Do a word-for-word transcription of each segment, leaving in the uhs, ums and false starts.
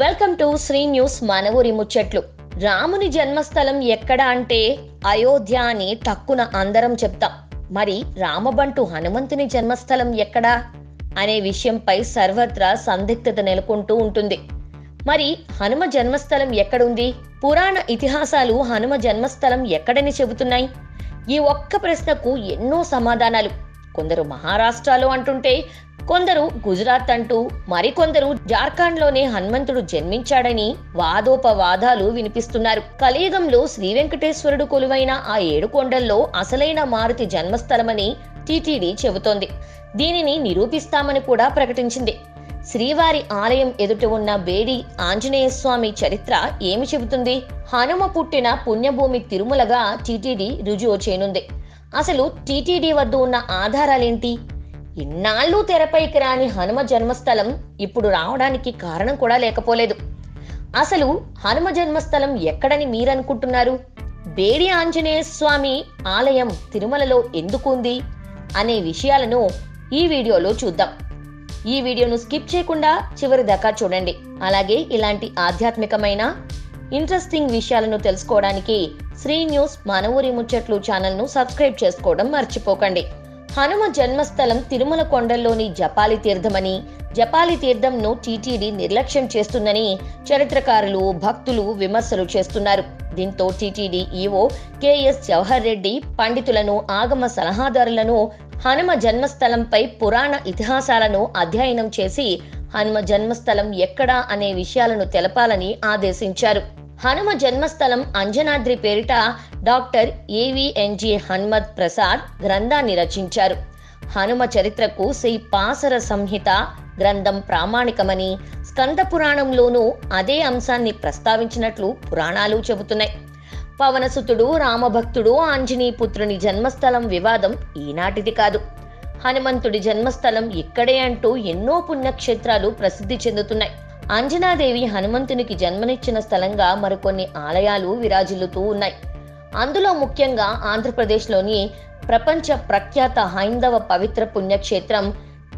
Welcome to Shri news మానవూరి ముచ్చట్లు. రాముని జన్మస్థలం ఎక్కడ అంటే అయోధ్య అని తక్కున అందరం చెప్తాం. మరి రామబంటు హనుమంతుని జన్మస్థలం ఎక్కడా అనే విషయంపై సర్వత్రా సందిగ్ధత నెలకొంటూ ఉంటుంది. మరి హనుమ జన్మస్థలం ఎక్కడుంది? పురాణ ఇతిహాసాలు హనుమ జన్మస్థలం ఎక్కడని చెబుతున్నాయి? ఈ ఒక్క ప్రశ్నకు ఎన్నో సమాధానాలు. కొందరు మహారాష్ట్రలో అంటుంటే, కొందరు గుజరాత్ అంటూ, మరికొందరు జార్ఖండ్ లోనే హనుమంతుడు జన్మించాడని వాదోపవాదాలు వినిపిస్తున్నారు. కలియుగంలో శ్రీ వెంకటేశ్వరుడు కొలువైన ఆ ఏడు కొండల్లో అసలైన మారుతి జన్మస్థలమని టీటీడీ చెబుతోంది. దీనిని నిరూపిస్తామని కూడా ప్రకటించింది. శ్రీవారి ఆలయం ఎదుట ఉన్న బేడి ఆంజనేయ స్వామి చరిత్ర ఏమి చెబుతుంది? హనుమ పుట్టిన పుణ్యభూమి తిరుమలగా టీటీడీ రుజువు చేయనుంది. అసలు టీటీడీ వద్ద ఉన్న ఆధారాలేంటి? ఇన్నాళ్ళు తెరపైకి రాని హనుమ జన్మస్థలం ఇప్పుడు రావడానికి కారణం కూడా లేకపోలేదు. అసలు హనుమ జన్మస్థలం ఎక్కడని మీరనుకుంటున్నారు? బేడి ఆంజనేయ స్వామి ఆలయం తిరుమలలో ఎందుకు ఉంది అనే విషయాలను ఈ వీడియోలో చూద్దాం. ఈ వీడియోను స్కిప్ చేయకుండా చివరి దాకా చూడండి. అలాగే ఇలాంటి ఆధ్యాత్మికమైన ఇంట్రెస్టింగ్ విషయాలను తెలుసుకోవడానికి శ్రీ న్యూస్ మానవూరి ముచ్చట్లు ఛానల్ను సబ్స్క్రైబ్ చేసుకోవడం మర్చిపోకండి. హనుమ జన్మస్థలం తిరుమల కొండల్లోని జపాలి తీర్థమని, జపాలి తీర్థంను టీటీడీ నిర్లక్ష్యం చేస్తుందని చరిత్రకారులు, భక్తులు విమర్శలు చేస్తున్నారు. దీంతో TTD EO K S Jawahar Reddy పండితులను, ఆగమ సలహాదారులను హనుమ జన్మస్థలంపై పురాణ ఇతిహాసాలను అధ్యయనం చేసి హనుమ జన్మస్థలం ఎక్కడా అనే విషయాలను తెలపాలని ఆదేశించారు. హనుమ జన్మస్థలం అంజనాద్రి పేరిట డాక్టర్ ఏవిఎన్జి హనుమద్ ప్రసాద్ గ్రంథాన్ని రచించారు. హనుమ చరిత్రకు శ్రీ పాసర సంహిత గ్రంథం ప్రామాణికమని, స్కంద పురాణంలోనూ అదే అంశాన్ని ప్రస్తావించినట్లు పురాణాలు చెబుతున్నాయి. పవనసుతుడు, రామభక్తుడు, ఆంజనేయపుత్రుని జన్మస్థలం వివాదం ఈనాటిది కాదు. హనుమంతుడి జన్మస్థలం ఇక్కడే అంటూ ఎన్నో పుణ్యక్షేత్రాలు ప్రసిద్ధి చెందుతున్నాయి. అంజనాదేవి హనుమంతునికి జన్మనిచ్చిన స్థలంగా మరికొన్ని ఆలయాలు విరాజిల్లుతూ ఉన్నాయి. అందులో ముఖ్యంగా ఆంధ్రప్రదేశ్లోని ప్రపంచ ప్రఖ్యాత హైందవ పవిత్ర పుణ్యక్షేత్రం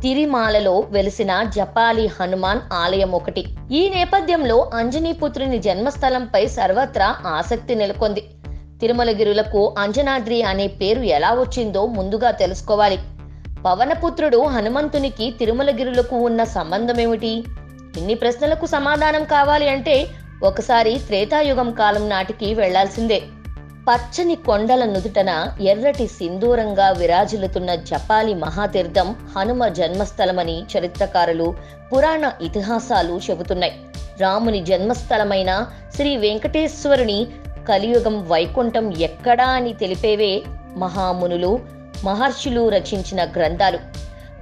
తిరిమాలలో వెలిసిన జపాలి హనుమాన్ ఆలయం ఒకటి. ఈ నేపథ్యంలో అంజనీపుత్రుని జన్మస్థలంపై సర్వత్రా ఆసక్తి నెలకొంది. తిరుమలగిరులకు అంజనాద్రి అనే పేరు ఎలా వచ్చిందో ముందుగా తెలుసుకోవాలి. పవనపుత్రుడు హనుమంతునికి తిరుమలగిరులకు ఉన్న సంబంధమేమిటి? ఇన్ని ప్రశ్నలకు సమాధానం కావాలి అంటే ఒకసారి త్రేతాయుగం కాలం నాటికి వెళ్లాల్సిందే. పచ్చని కొండల నుదుటన ఎర్రటి సింధూరంగా విరాజిల్లుతున్న జపాలి మహాతీర్థం హనుమ జన్మస్థలమని చరిత్రకారులు, పురాణ ఇతిహాసాలు చెబుతున్నాయి. రాముని జన్మస్థలమైన శ్రీ వెంకటేశ్వరుని కలియుగం వైకుంఠం ఎక్కడా అని తెలిపేవే మహామునులు, మహర్షులు రచించిన గ్రంథాలు.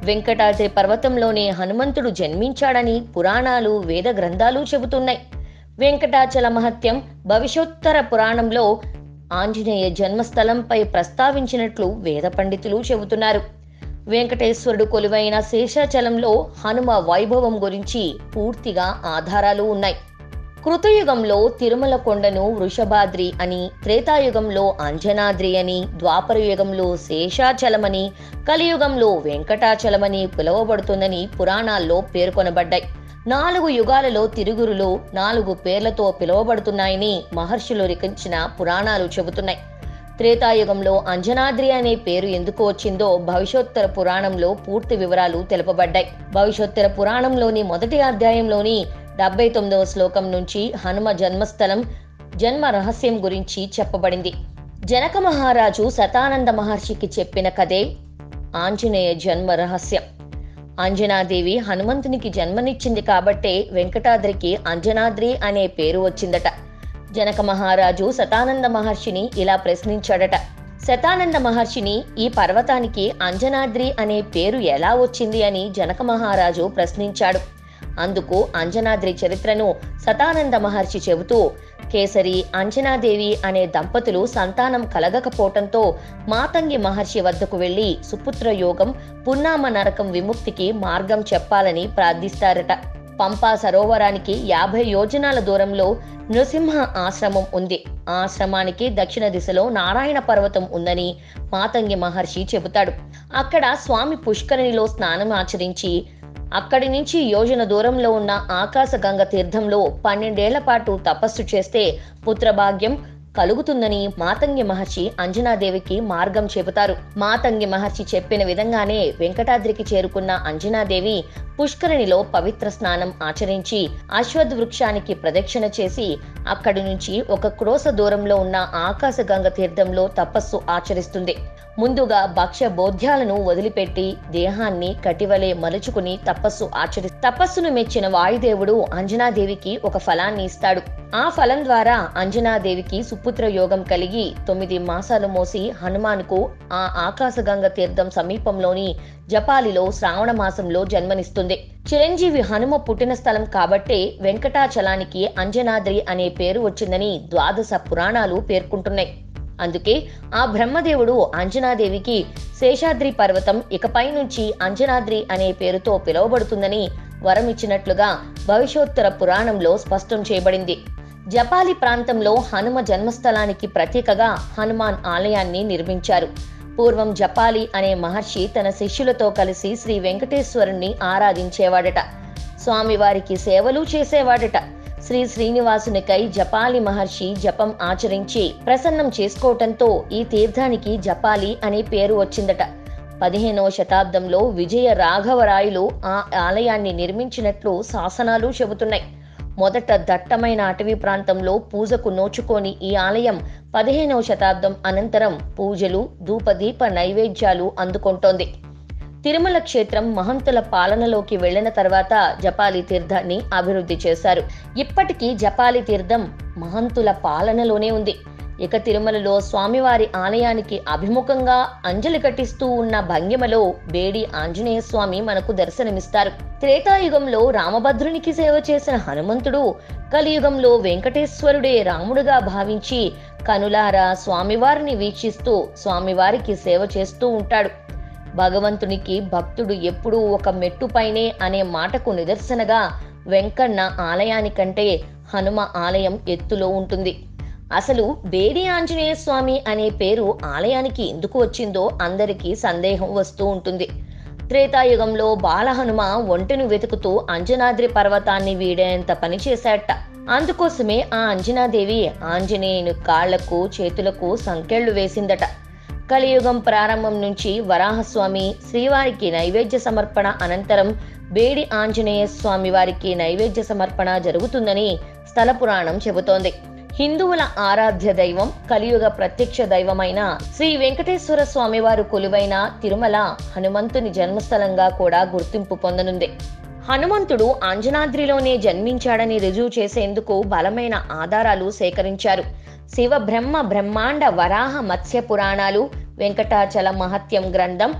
వెంకటాద్రి పర్వతంలోనే హనుమంతుడు జన్మించాడని పురాణాలు, వేద గ్రంథాలు చెబుతున్నాయి. వెంకటాచల మహత్యం భవిష్యోత్తర పురాణంలో ఆంజనేయ జన్మస్థలంపై ప్రస్తావించినట్లు వేద పండితులు చెబుతున్నారు. వెంకటేశ్వరుడు కొలువైన శేషాచలంలో హనుమ వైభవం గురించి పూర్తిగా ఆధారాలు ఉన్నాయి. కృతయుగంలో తిరుమల కొండను వృషభాద్రి అని, త్రేతాయుగంలో అంజనాద్రి అని, ద్వాపరయుగంలో శేషాచలమని, కలియుగంలో వెంకటాచలమని పిలువబడుతుందని పురాణాల్లో పేర్కొనబడ్డాయి. నాలుగు యుగాలలో తిరుగురులో నాలుగు పేర్లతో పిలువబడుతున్నాయని మహర్షులు లిఖించిన పురాణాలు చెబుతున్నాయి. త్రేతాయుగంలో అంజనాద్రి అనే పేరు ఎందుకు వచ్చిందో భవిష్యోత్తర పురాణంలో పూర్తి వివరాలు తెలుపబడ్డాయి. భవిష్యోత్తర పురాణంలోని మొదటి అధ్యాయంలోని డెబ్బై తొమ్మిదవ శ్లోకం నుంచి హనుమ జన్మస్థలం, జన్మ రహస్యం గురించి చెప్పబడింది. జనక మహారాజు సతానంద మహర్షికి చెప్పిన కథే ఆంజనేయ జన్మ రహస్యం. అంజనాదేవి హనుమంతునికి జన్మనిచ్చింది కాబట్టే వెంకటాద్రికి అంజనాద్రి అనే పేరు వచ్చిందట. జనక మహారాజు సతానంద మహర్షిని ఇలా ప్రశ్నించాడట. శతానంద మహర్షిని, ఈ పర్వతానికి అంజనాద్రి అనే పేరు ఎలా వచ్చింది అని జనక మహారాజు ప్రశ్నించాడు. అందుకు అంజనాద్రి చరిత్రను సతానంద మహర్షి చెబుతూ, కేసరి, అంజనాదేవి అనే దంపతులు సంతానం కలగకపోవటంతో మాతంగి మహర్షి వద్దకు వెళ్లి సుపుత్ర యోగం, పున్నామ నరకం విముక్తికి మార్గం చెప్పాలని ప్రార్థిస్తారట. పంపా సరోవరానికి యాభై యోజనాల దూరంలో నృసింహ ఆశ్రమం ఉంది. ఆ ఆశ్రమానికి దక్షిణ దిశలో నారాయణ పర్వతం ఉందని మాతంగి మహర్షి చెబుతాడు. అక్కడ స్వామి పుష్కరిణిలో స్నానం ఆచరించి అక్కడి నుంచి యోజన దూరంలో ఉన్న ఆకాశగంగ తీర్థంలో పన్నెండేళ్ల పాటు తపస్సు చేస్తే పుత్రభాగ్యం కలుగుతుందని మాతంగి మహర్షి అంజనాదేవికి మార్గం చెబుతారు. మాతంగి మహర్షి చెప్పిన విధంగానే వెంకటాద్రికి చేరుకున్న అంజనాదేవి పుష్కరిణిలో పవిత్ర స్నానం ఆచరించి అశ్వత్ వృక్షానికి ప్రదక్షిణ చేసి అక్కడి నుంచి ఒక క్రోస దూరంలో ఉన్న ఆకాశగంగ తీర్థంలో తపస్సు ఆచరిస్తుంది. ముందుగా భక్ష్య బోధ్యాలను వదిలిపెట్టి దేహాన్ని కటివలే మలుచుకుని తపస్సు ఆచరి తపస్సును మెచ్చిన వాయుదేవుడు అంజనాదేవికి ఒక ఫలాన్ని ఇస్తాడు. ఆ ఫలం ద్వారా అంజనాదేవికి సుపుత్ర యోగం కలిగి తొమ్మిది మాసాలు మోసి హనుమాన్కు ఆ ఆకాశగంగ తీర్థం సమీపంలోని జపాలిలో శ్రావణ మాసంలో జన్మనిస్తుంది. చిరంజీవి హనుమ పుట్టిన స్థలం కాబట్టే వెంకటాచలానికి అంజనాద్రి అనే పేరు వచ్చిందని ద్వాదశ పురాణాలు పేర్కొంటున్నాయి. అందుకే ఆ బ్రహ్మదేవుడు అంజనాదేవికి శేషాద్రి పర్వతం ఇకపై నుంచి అంజనాద్రి అనే పేరుతో పిలువబడుతుందని వరమిచ్చినట్లుగా భవిష్యోత్తర పురాణంలో స్పష్టం చేయబడింది. జపాలి ప్రాంతంలో హనుమ జన్మస్థలానికి ప్రతీకగా హనుమాన్ ఆలయాన్ని నిర్మించారు. పూర్వం జపాలి అనే మహర్షి తన శిష్యులతో కలిసి శ్రీ వెంకటేశ్వరుణ్ణి ఆరాధించేవాడట. స్వామివారికి సేవలు చేసేవాడట. శ్రీ శ్రీనివాసునికై జపాలి మహర్షి జపం ఆచరించి ప్రసన్నం చేసుకోవటంతో ఈ తీర్థానికి జపాలి అనే పేరు వచ్చిందట. పదిహేనవ శతాబ్దంలో విజయ రాఘవరాయలు ఆ ఆలయాన్ని నిర్మించినట్లు శాసనాలు చెబుతున్నాయి. మొదట దట్టమైన అటవీ ప్రాంతంలో పూజకు నోచుకోని ఈ ఆలయం పదిహేనవ శతాబ్దం అనంతరం పూజలు, ధూపదీప నైవేద్యాలు అందుకుంటోంది. తిరుమల క్షేత్రం మహంతుల పాలనలోకి వెళ్లిన తర్వాత జపాలి తీర్థాన్ని అభివృద్ధి చేశారు. ఇప్పటికీ జపాలి తీర్థం మహంతుల పాలనలోనే ఉంది. ఇక తిరుమలలో స్వామివారి ఆలయానికి అభిముఖంగా అంజలి ఘటిస్తూ ఉన్న భంగిమలో బేడి ఆంజనేయ స్వామి మనకు దర్శనమిస్తారు. త్రేతాయుగంలో రామభద్రునికి సేవ చేసిన హనుమంతుడు కలియుగంలో వెంకటేశ్వరుడే రాముడుగా భావించి కనులారా స్వామివారిని వీక్షిస్తూ స్వామివారికి సేవ చేస్తూ ఉంటాడు. భగవంతునికి భక్తుడు ఎప్పుడూ ఒక మెట్టుపైనే అనే మాటకు నిదర్శనగా వెంకన్న ఆలయానికంటే హనుమ ఆలయం ఎత్తులో ఉంటుంది. అసలు బేడి ఆంజనేయ స్వామి అనే పేరు ఆలయానికి ఎందుకు వచ్చిందో అందరికీ సందేహం వస్తూ ఉంటుంది. త్రేతాయుగంలో బాలహనుమ ఒంటెను వెతుకుతూ అంజనాద్రి పర్వతాన్ని వీడేంత పని చేశాట. అందుకోసమే ఆ అంజనాదేవి ఆంజనేయుని కాళ్లకు చేతులకు సంకెళ్లు వేసిందట. కలియుగం ప్రారంభం నుంచి వరాహస్వామి శ్రీవారికి నైవేద్య సమర్పణ అనంతరం బేడి ఆంజనేయ స్వామి వారికి నైవేద్య సమర్పణ జరుగుతుందని స్థల పురాణం చెబుతోంది. హిందువుల ఆరాధ్య దైవం, కలియుగ ప్రత్యక్ష దైవమైన శ్రీ వెంకటేశ్వర స్వామివారు కొలువైన తిరుమల హనుమంతుని జన్మస్థలంగా కూడా గుర్తింపు పొందనుంది. హనుమంతుడు అంజనాద్రిలోనే జన్మించాడని రుజువు చేసేందుకు బలమైన ఆధారాలు సేకరించారు. శివ బ్రహ్మ బ్రహ్మాండ వరాహ మత్స్య పురాణాలు, వెంకటాచల మహత్యం గ్రంథం,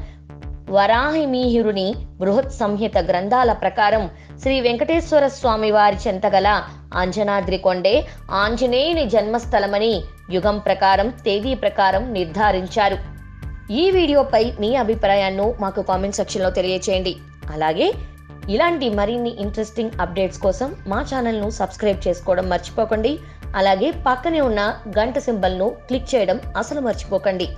వరాహిమీహిరుని బృహత్ సంహిత గ్రంథాల ప్రకారం శ్రీ వెంకటేశ్వర స్వామి వారి చెంతగల అంజనాద్రి కొండే ఆంజనేయుని జన్మస్థలమని యుగం ప్రకారం తేదీ ప్రకారం నిర్ధారించారు. ఈ వీడియోపై మీ అభిప్రాయాన్ని మాకు కామెంట్ సెక్షన్లో తెలియచేయండి. అలాగే ఇలాంటి మరిన్ని ఇంట్రెస్టింగ్ అప్డేట్స్ కోసం మా ఛానల్ను సబ్స్క్రైబ్ చేసుకోవడం మర్చిపోకండి. అలాగే పక్కనే ఉన్న గంట సింబల్ను క్లిక్ చేయడం అసలు మర్చిపోకండి.